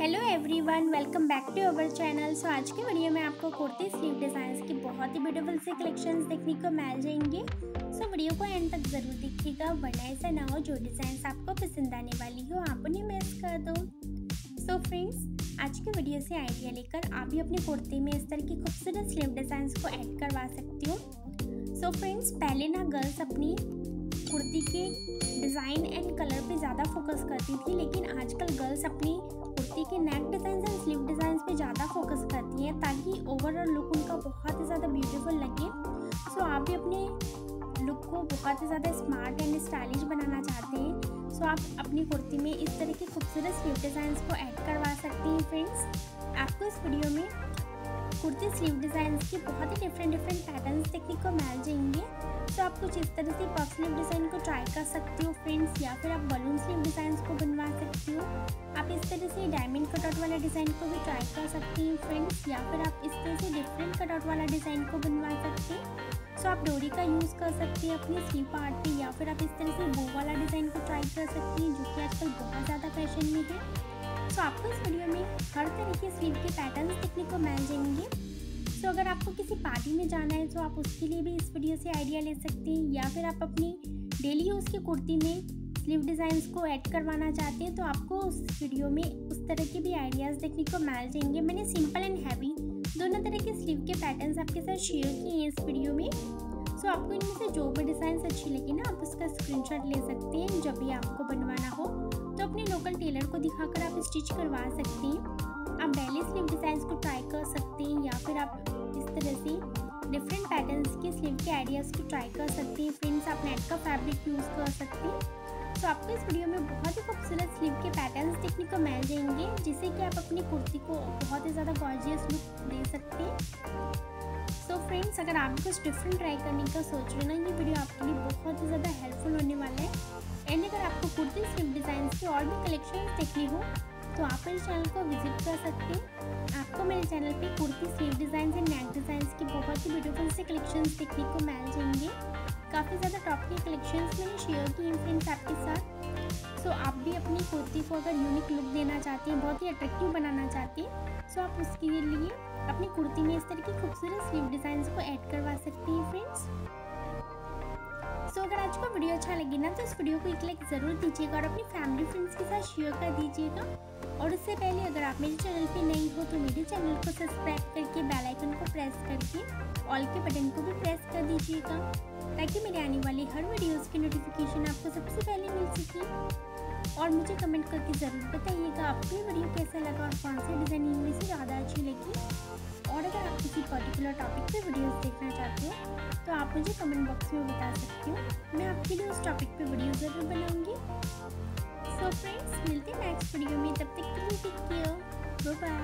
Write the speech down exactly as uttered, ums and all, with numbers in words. Hello everyone, welcome back to our channel. So आज के video में आपको कुर्ती स्लीव डिज़ाइंस की बहुत ही ब्यूटीफुल से कलेक्शंस देखने को मिल जाएंगे। सो so, वीडियो को एंड तक ज़रूर देखिएगा, वरना ऐसा ना हो जो डिज़ाइंस आपको पसंद आने वाली हो आप उन्हें मिस कर दो। सो so, फ्रेंड्स, आज के वीडियो से आइडिया लेकर आप भी अपनी कुर्ती में इस तरह की खूबसूरत स्लीव डिज़ाइंस को ऐड करवा सकती हो। सो so, फ्रेंड्स, पहले ना गर्ल्स अपनी कुर्ती के डिज़ाइन एंड कलर पे ज़्यादा फोकस करती थी, लेकिन आजकल गर्ल्स अपनी कुर्ती के neck design and sleeve design पे ज़्यादा फोकस करती हैं ताकि ओवरऑल लुक उनका बहुत ही ज़्यादा ब्यूटीफुल लगे। सो आप भी अपने लुक को बहुत ही ज़्यादा स्मार्ट एंड स्टाइलिश बनाना चाहते हैं। सो आप अपनी कुर्ती में इस तरह की खूबसूरत स्लीव डिज़ाइंस को ऐड करवा सकती हैं। फ्रेंड्स, आपको इस वीडियो में कुर्ती स्लीव डिज़ाइंस के बहुत ही डिफरेंट डिफरेंट पैटर्न्स देखने को मिल जाएंगे। तो आप कुछ इस तरह से पफ स्लीव डिज़ाइन को ट्राई कर सकते हो फ्रेंड्स, या फिर आप बलून स्लीव डिज़ाइंस को बनवा सकते हो। आप इस तरह से डायमंड कटआउट वाला डिज़ाइन को भी ट्राई कर सकते हैं फ्रेंड्स, या फिर आप इस तरह से डिफरेंट कटआउट वाला डिज़ाइन को बनवा सकते हैं। सो आप डोरी का यूज़ कर सकते हैं अपनी स्लीव पार्ट पे, या फिर आप इस तरह से बो वाला डिज़ाइन को ट्राई कर सकते हैं जो कि आजकल बहुत ज़्यादा फैशन में है। सो आपको इस वीडियो में हर तरह के स्लीव के पैटर्न देखने को मिल जाएंगे। तो अगर आपको किसी पार्टी में जाना है तो आप उसके लिए भी इस वीडियो से आइडिया ले सकते हैं, या फिर आप अपनी डेली यूज़ की कुर्ती में स्लीव डिज़ाइंस को ऐड करवाना चाहते हैं तो आपको उस वीडियो में उस तरह के भी आइडियाज़ देखने को मिल जाएंगे। मैंने सिंपल एंड हैवी दोनों तरह के स्लीव के पैटर्न्स आपके साथ शेयर किए हैं इस वीडियो में। सो आपको इनमें से जो भी डिज़ाइंस अच्छी लगी ना, आप उसका स्क्रीनशॉट ले सकते हैं। जब भी आपको बनवाना हो तो अपने लोकल टेलर को दिखाकर आप स्टिच करवा सकते हैं। आप बैली स्लीव डिज़ाइंस को ट्राई कर सकते हैं, या फिर आप इस तरह से डिफरेंट पैटर्न्स के स्लीव के आइडियाज़ को ट्राई कर सकते हैं। फ्रेंड्स, आप नेट का फैब्रिक यूज़ कर सकते हैं। तो आपको इस वीडियो में बहुत ही खूबसूरत स्लीव के पैटर्न्स देखने को मिल जाएंगे, जिससे कि आप अपनी कुर्ती को बहुत ही ज़्यादा गॉर्जियस लुक दे सकते हैं। सो फ्रेंड्स, अगर आप कुछ डिफरेंट ट्राई करने का सोच रहे ना, ये वीडियो आपके लिए बहुत ही ज़्यादा हेल्पफुल होने वाला है। एंड अगर आपको कुर्ती स्लीव डिज़ाइंस की और भी कलेक्शन देखनी हो तो आप मेरे चैनल को विजिट कर सकते हैं। आपको मेरे चैनल पे kurti sleeve design and neck designs की बहुत ही ब्यूटीफुल से कलेक्शंस देखने को मिल जाएंगे। काफ़ी ज़्यादा टॉप के कलेक्शंस मैंने शेयर किए हैं फ्रेंड्स आपके साथ। सो आप भी अपनी कुर्ती को अगर यूनिक लुक देना चाहते हैं, बहुत ही अट्रैक्टिव बनाना चाहते हैं, सो आप उसके लिए अपनी कुर्ती में इस तरह की खूबसूरत स्लीव डिज़ाइंस को ऐड करवा सकते हैं फ्रेंड्स। सो so, अगर आज का वीडियो अच्छा लगे ना तो इस वीडियो को एक लाइक ज़रूर दीजिएगा और अपनी फैमिली फ्रेंड्स के साथ शेयर कर दीजिएगा। और उससे पहले अगर आप मेरे चैनल पे नए हो तो मेरे चैनल को सब्सक्राइब करके बेल आइकन को प्रेस करके ऑल के बटन को भी प्रेस कर दीजिएगा, ताकि मेरे आने वाली हर वीडियोस की नोटिफिकेशन आपको सबसे पहले मिल सके। और मुझे कमेंट करके ज़रूर बताइएगा आपको ये वीडियो कैसा लगा और कौन सा डिज़ाइन इनमें से ज़्यादा अच्छी लगी। और अगर आप किसी पर्टिकुलर टॉपिक पे वीडियोस देखना चाहते हो तो आप मुझे कमेंट बॉक्स में बता सकते हो, मैं आपके लिए उस टॉपिक पे वीडियो ज़रूर बनाऊँगी। सो फ्रेंड्स, मिलते हैं नेक्स्ट वीडियो में, तब तक के लिए टेक केयर, बाय बाय।